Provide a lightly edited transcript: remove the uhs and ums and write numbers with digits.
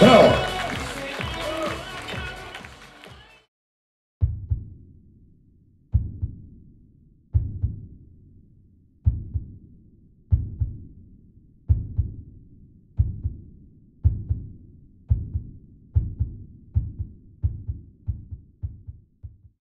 Go!